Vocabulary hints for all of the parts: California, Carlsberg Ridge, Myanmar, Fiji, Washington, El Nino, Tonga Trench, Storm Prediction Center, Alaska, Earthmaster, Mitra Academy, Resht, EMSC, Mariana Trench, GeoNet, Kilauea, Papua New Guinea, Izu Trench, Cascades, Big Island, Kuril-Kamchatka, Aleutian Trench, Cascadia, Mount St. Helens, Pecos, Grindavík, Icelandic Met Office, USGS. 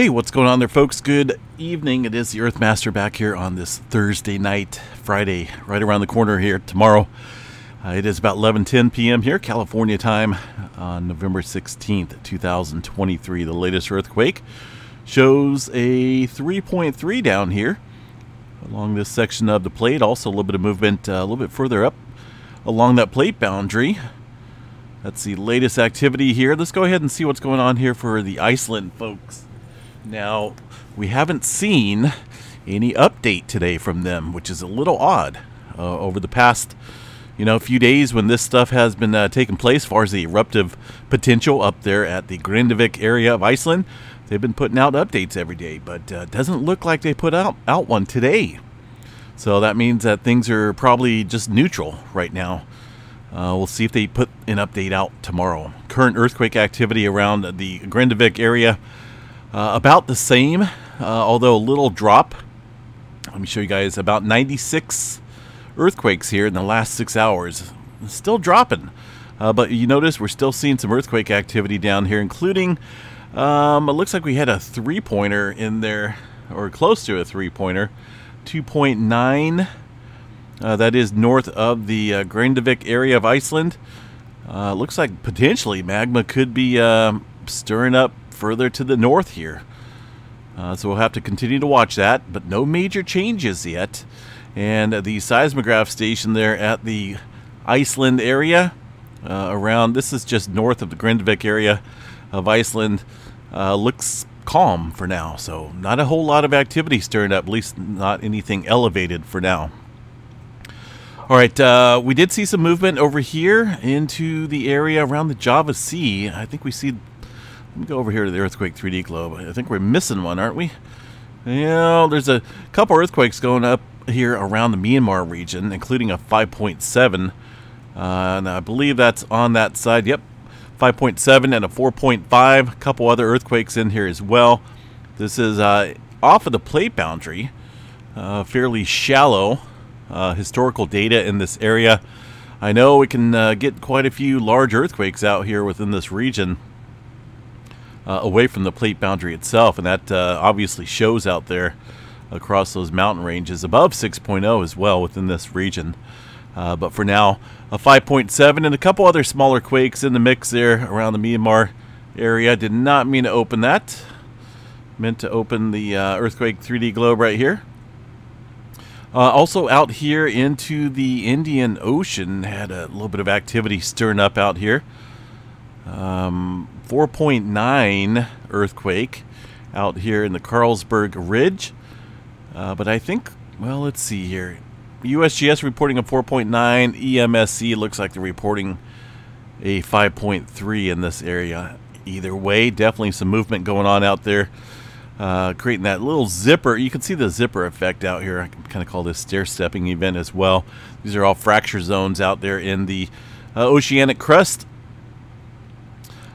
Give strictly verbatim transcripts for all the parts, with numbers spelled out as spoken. Hey, what's going on there, folks? Good evening. It is the Earthmaster back here on this Thursday night, Friday, right around the corner here tomorrow. Uh, it is about eleven ten p m here, California time, on November sixteenth, two thousand twenty-three. The latest earthquake shows a three point three down here along this section of the plate. Also, a little bit of movement uh, a little bit further up along that plate boundary. That's the latest activity here. Let's go ahead and see what's going on here for the Iceland folks. Now, we haven't seen any update today from them, which is a little odd. Uh, over the past, you know, few days when this stuff has been uh, taking place, as far as the eruptive potential up there at the Grindavík area of Iceland, they've been putting out updates every day, but uh, doesn't look like they put out, out one today. So that means that things are probably just neutral right now. Uh, we'll see if they put an update out tomorrow. Current earthquake activity around the Grindavík area, Uh, about the same, uh, although a little drop. Let me show you guys about ninety-six earthquakes here in the last six hours. It's still dropping, uh, but you notice we're still seeing some earthquake activity down here, including um, it looks like we had a three-pointer in there, or close to a three-pointer, two point nine. Uh, that is north of the uh, Grindavík area of Iceland. Uh, looks like potentially magma could be um, stirring up further to the north here, uh, so we'll have to continue to watch that, but no major changes yet. And the seismograph station there at the Iceland area, uh, around, this is just north of the Grindavík area of Iceland, uh, looks calm for now, so not a whole lot of activity stirring up, at least not anything elevated for now. All right, uh, we did see some movement over here into the area around the Java Sea. I think we see Let me go over here to the Earthquake three D globe. I think we're missing one, aren't we? You know, there's a couple earthquakes going up here around the Myanmar region, including a five point seven. Uh, and I believe that's on that side. Yep, five point seven and a four point five. A couple other earthquakes in here as well. This is uh, off of the plate boundary. Uh, fairly shallow uh, historical data in this area. I know we can uh, get quite a few large earthquakes out here within this region, Uh, away from the plate boundary itself, and that uh, obviously shows out there across those mountain ranges above six point oh as well within this region. Uh, but for now, a five point seven and a couple other smaller quakes in the mix there around the Myanmar area. Did not mean to open that. Meant to open the uh, Earthquake three D globe right here. Uh, also out here into the Indian Ocean, had a little bit of activity stirring up out here. Um, four point nine earthquake out here in the Carlsberg Ridge. Uh, but I think, well, let's see here. U S G S reporting a four point nine. E M S C looks like they're reporting a five point three in this area. Either way, definitely some movement going on out there, uh, creating that little zipper. You can see the zipper effect out here. I can kind of call this stair-stepping event as well. These are all fracture zones out there in the uh, oceanic crust.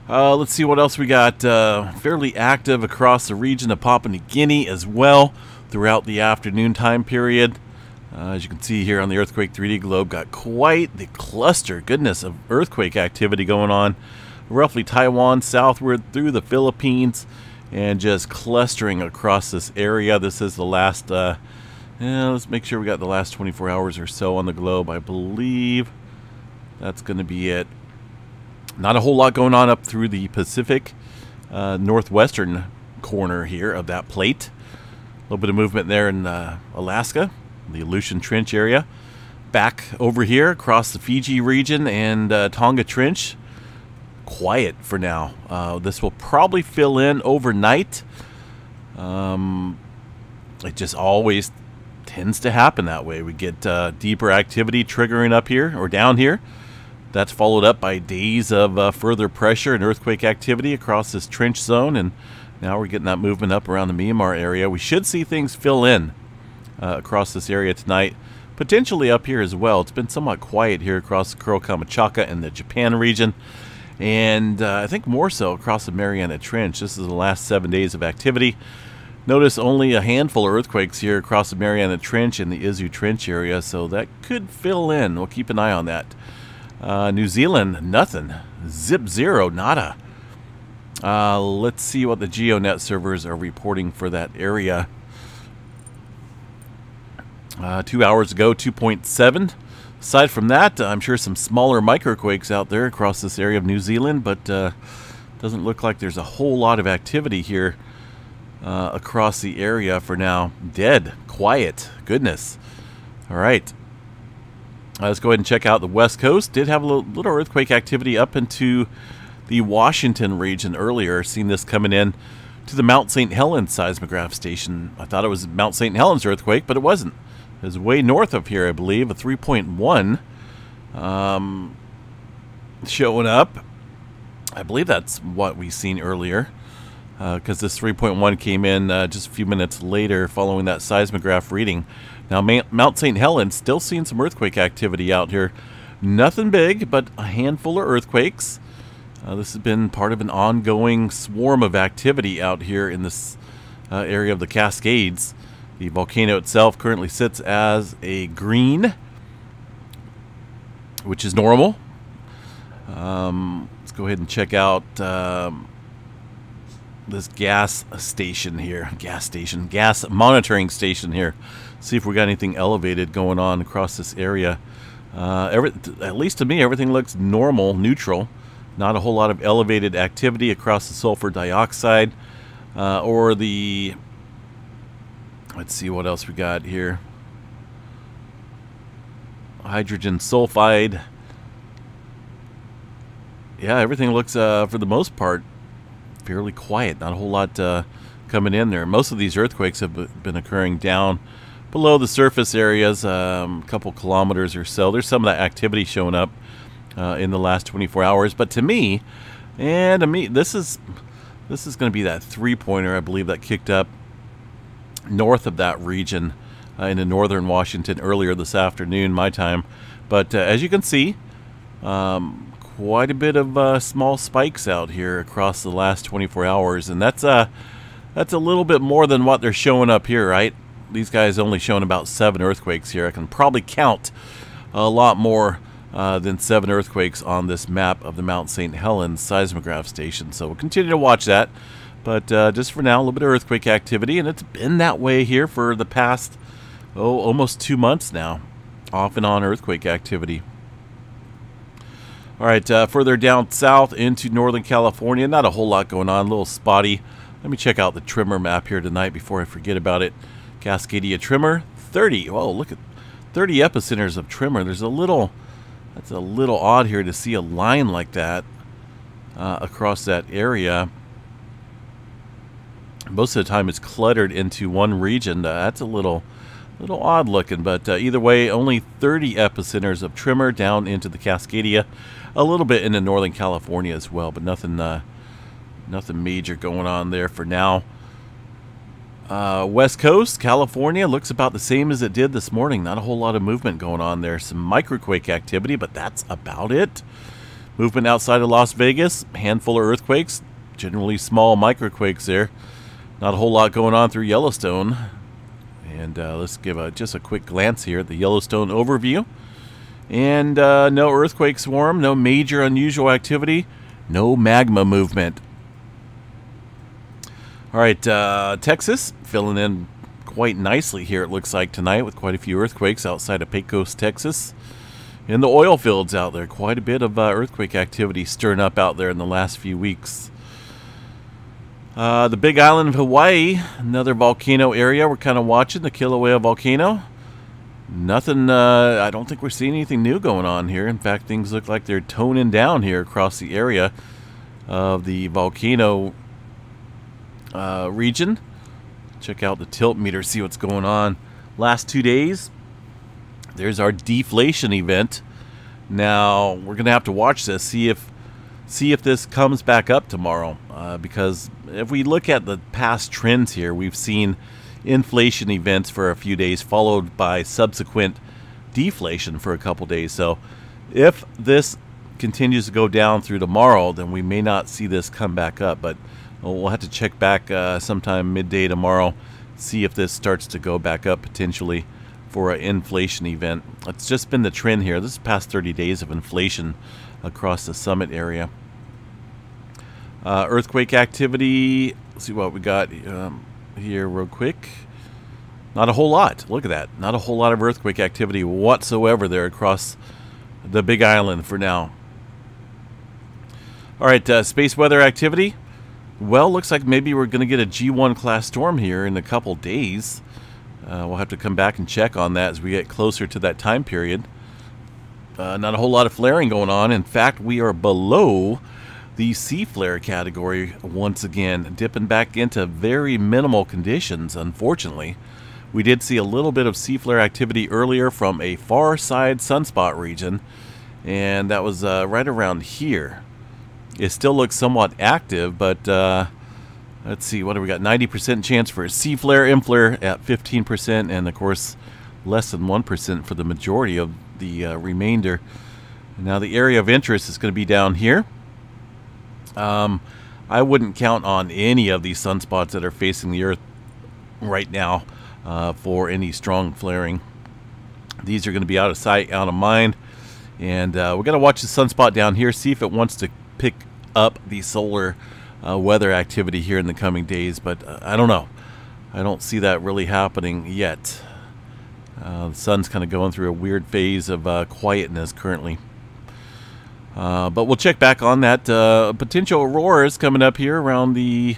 Uh, let's see what else we got. Uh, fairly active across the region of Papua New Guinea as well throughout the afternoon time period. Uh, as you can see here on the Earthquake three D globe, got quite the cluster, goodness, of earthquake activity going on. Roughly Taiwan southward through the Philippines and just clustering across this area. This is the last, uh, yeah, let's make sure we got the last twenty-four hours or so on the globe. I believe that's going to be it. Not a whole lot going on up through the Pacific uh, northwestern corner here of that plate. A little bit of movement there in uh, Alaska, the Aleutian Trench area. Back over here across the Fiji region and uh, Tonga Trench. Quiet for now. Uh, this will probably fill in overnight. Um, it just always tends to happen that way. We get uh, deeper activity triggering up here or down here. That's followed up by days of uh, further pressure and earthquake activity across this trench zone, and now we're getting that movement up around the Myanmar area. We should see things fill in uh, across this area tonight, potentially up here as well. It's been somewhat quiet here across the Kuril-Kamchatka and the Japan region, and uh, I think more so across the Mariana Trench. This is the last seven days of activity. Notice only a handful of earthquakes here across the Mariana Trench and the Izu Trench area, so that could fill in. We'll keep an eye on that. Uh, New Zealand, nothing. Zip zero, nada. Uh, let's see what the GeoNet servers are reporting for that area. Uh, two hours ago, two point seven. Aside from that, I'm sure some smaller microquakes out there across this area of New Zealand, but uh, doesn't look like there's a whole lot of activity here uh, across the area for now. Dead, quiet, goodness. All right, uh, let's go ahead and check out the West Coast. Did have a little, little earthquake activity up into the Washington region earlier. Seen this coming in to the Mount Saint Helens seismograph station. I thought it was Mount Saint Helens earthquake, but it wasn't. It was way north of here, I believe, a three point one um, showing up. I believe that's what we seen earlier, because uh, this three point one came in uh, just a few minutes later following that seismograph reading. Now, Ma Mount Saint Helens still seeing some earthquake activity out here. Nothing big, but a handful of earthquakes. Uh, this has been part of an ongoing swarm of activity out here in this uh, area of the Cascades. The volcano itself currently sits as a green, which is normal. Um, let's go ahead and check out um, this gas station here. Gas station, gas monitoring station here. See if we got anything elevated going on across this area. Uh, every, at least to me, everything looks normal, neutral. Not a whole lot of elevated activity across the sulfur dioxide uh, or the, let's see what else we got here. Hydrogen sulfide. Yeah, everything looks, uh, for the most part, fairly quiet. Not a whole lot uh, coming in there. Most of these earthquakes have been occurring down below the surface areas, um, a couple kilometers or so. There's some of that activity showing up Uh, in the last twenty-four hours, but to me, and to me, this is this is going to be that three-pointer, I believe, that kicked up north of that region uh, into northern Washington earlier this afternoon, my time. But uh, as you can see, um, quite a bit of uh, small spikes out here across the last twenty-four hours, and that's uh that's a little bit more than what they're showing up here, right? These guys only showing about seven earthquakes here. I can probably count a lot more Uh, then seven earthquakes on this map of the Mount Saint Helens seismograph station. So we'll continue to watch that. But uh, just for now, a little bit of earthquake activity. And it's been that way here for the past, oh, almost two months now. Off and on earthquake activity. All right, uh, further down south into Northern California. Not a whole lot going on, a little spotty. Let me check out the Trimmer map here tonight before I forget about it. Cascadia Trimmer, thirty. Whoa, look at thirty epicenters of Trimmer. There's a little... That's a little odd here to see a line like that uh, across that area. Most of the time it's cluttered into one region. Uh, that's a little little odd looking, but uh, either way, only thirty epicenters of Tremor down into the Cascadia. A little bit into Northern California as well, but nothing, uh, nothing major going on there for now. Uh, West Coast, California, looks about the same as it did this morning. Not a whole lot of movement going on there. Some microquake activity, but that's about it. Movement outside of Las Vegas, handful of earthquakes, generally small microquakes there. Not a whole lot going on through Yellowstone. And uh, let's give a, just a quick glance here at the Yellowstone overview. And uh, no earthquake swarm, no major unusual activity, no magma movement. All right, uh, Texas filling in quite nicely here, it looks like, tonight with quite a few earthquakes outside of Pecos, Texas. In the oil fields out there, quite a bit of uh, earthquake activity stirring up out there in the last few weeks. Uh, the Big Island of Hawaii, another volcano area we're kind of watching, the Kilauea volcano. Nothing, uh, I don't think we're seeing anything new going on here. In fact, things look like they're toning down here across the area of the volcano Uh, region. Check out the tilt meter, see what's going on. Last two days, there's our deflation event. Now we're gonna have to watch this, see if see if this comes back up tomorrow, uh, because if we look at the past trends here, we've seen inflation events for a few days followed by subsequent deflation for a couple days. So if this continues to go down through tomorrow, then we may not see this come back up, but we'll have to check back uh, sometime midday tomorrow, see if this starts to go back up potentially for an inflation event. It's just been the trend here. This is past thirty days of inflation across the summit area. Uh, earthquake activity. Let's see what we got um, here real quick. Not a whole lot. Look at that. Not a whole lot of earthquake activity whatsoever there across the Big Island for now. All right, uh, space weather activity. Well, looks like maybe we're going to get a G one class storm here in a couple days. Uh, we'll have to come back and check on that as we get closer to that time period. Uh, not a whole lot of flaring going on. In fact, we are below the sea flare category once again, dipping back into very minimal conditions, unfortunately. We did see a little bit of sea flare activity earlier from a far side sunspot region, and that was uh, right around here. It still looks somewhat active, but uh, let's see, what do we got? ninety percent chance for a sea flare, inflare at fifteen percent, and of course less than one percent for the majority of the uh, remainder. Now the area of interest is going to be down here. Um, I wouldn't count on any of these sunspots that are facing the Earth right now uh, for any strong flaring. These are going to be out of sight, out of mind, and uh, we're going to watch the sunspot down here, see if it wants to pick up the solar uh, weather activity here in the coming days, but uh, I don't know. I don't see that really happening yet. Uh, the sun's kind of going through a weird phase of uh, quietness currently. Uh, but we'll check back on that. Uh, potential auroras coming up here around the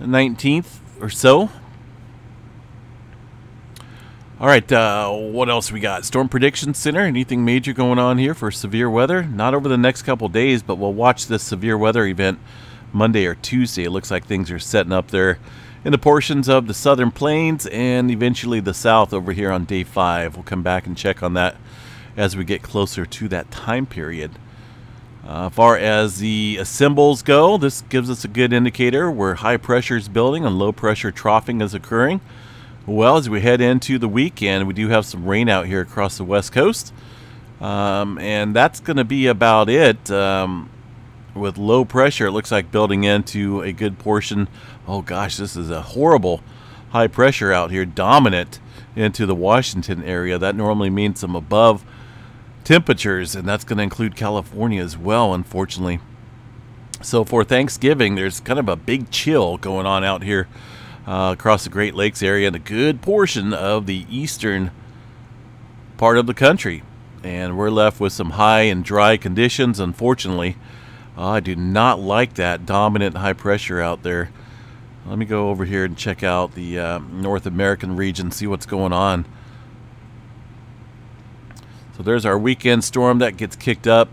nineteenth or so. All right, uh, what else we got? Storm Prediction Center, anything major going on here for severe weather? Not over the next couple days, but we'll watch this severe weather event Monday or Tuesday. It looks like things are setting up there in the portions of the southern plains and eventually the south over here on day five. We'll come back and check on that as we get closer to that time period. Uh, as far as the symbols go, this gives us a good indicator where high pressure is building and low pressure troughing is occurring. Well, as we head into the weekend, we do have some rain out here across the west coast. Um, and that's going to be about it. Um, with low pressure, it looks like building into a good portion. Oh gosh, this is a horrible high pressure out here, dominant into the Washington area. That normally means some above temperatures, and that's going to include California as well, unfortunately. So for Thanksgiving, there's kind of a big chill going on out here uh, across the Great Lakes area and a good portion of the eastern part of the country, and we're left with some high and dry conditions, unfortunately. uh, I do not like that dominant high pressure out there. Let me go over here and check out the uh, North American region, see what's going on. So there's our weekend storm that gets kicked up.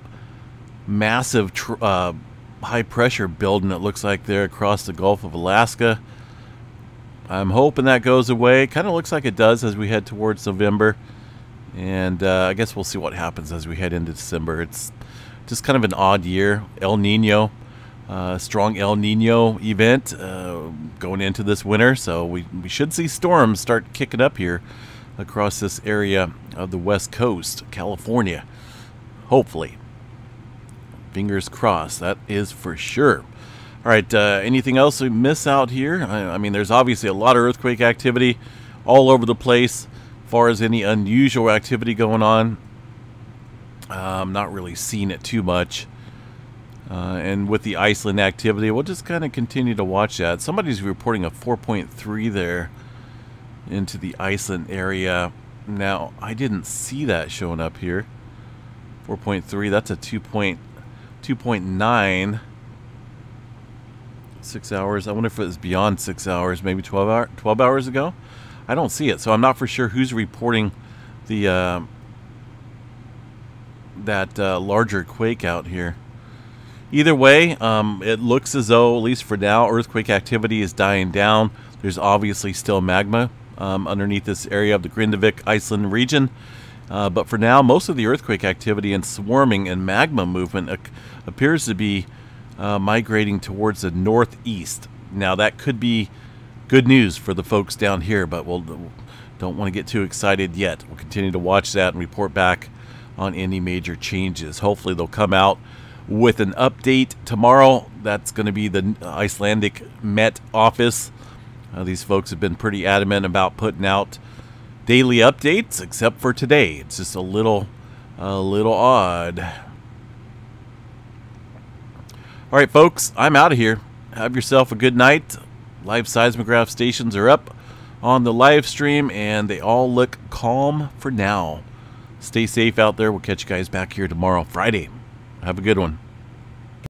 Massive tr uh, high pressure building, it looks like, there across the Gulf of Alaska. I'm hoping that goes away. Kind of looks like it does as we head towards November. And uh, I guess we'll see what happens as we head into December. It's just kind of an odd year. El Nino, uh, strong El Nino event uh, going into this winter. So we, we should see storms start kicking up here across this area of the west coast, California. Hopefully. Fingers crossed, that is for sure. All right, uh, anything else we miss out here? I, I mean, there's obviously a lot of earthquake activity all over the place. As far as any unusual activity going on, uh, I'm not really seeing it too much. Uh, and with the Iceland activity, we'll just kind of continue to watch that. Somebody's reporting a four point three there into the Iceland area. Now, I didn't see that showing up here. four point three, that's a two point nine. Six hours. I wonder if it was beyond six hours, maybe twelve, hour, twelve hours ago. I don't see it, so I'm not for sure who's reporting the uh, that uh, larger quake out here. Either way, um, it looks as though, at least for now, earthquake activity is dying down. There's obviously still magma Um, underneath this area of the Grindavík, Iceland region. Uh, but for now, most of the earthquake activity and swarming and magma movement ac appears to be uh, migrating towards the northeast. Now, that could be good news for the folks down here, but we'll, we don't want to get too excited yet. We'll continue to watch that and report back on any major changes. Hopefully, they'll come out with an update tomorrow. That's going to be the Icelandic Met Office. Uh, these folks have been pretty adamant about putting out daily updates, except for today. It's just a little, a little odd. All right, folks, I'm out of here. Have yourself a good night. Live seismograph stations are up on the live stream, and they all look calm for now. Stay safe out there. We'll catch you guys back here tomorrow, Friday. Have a good one.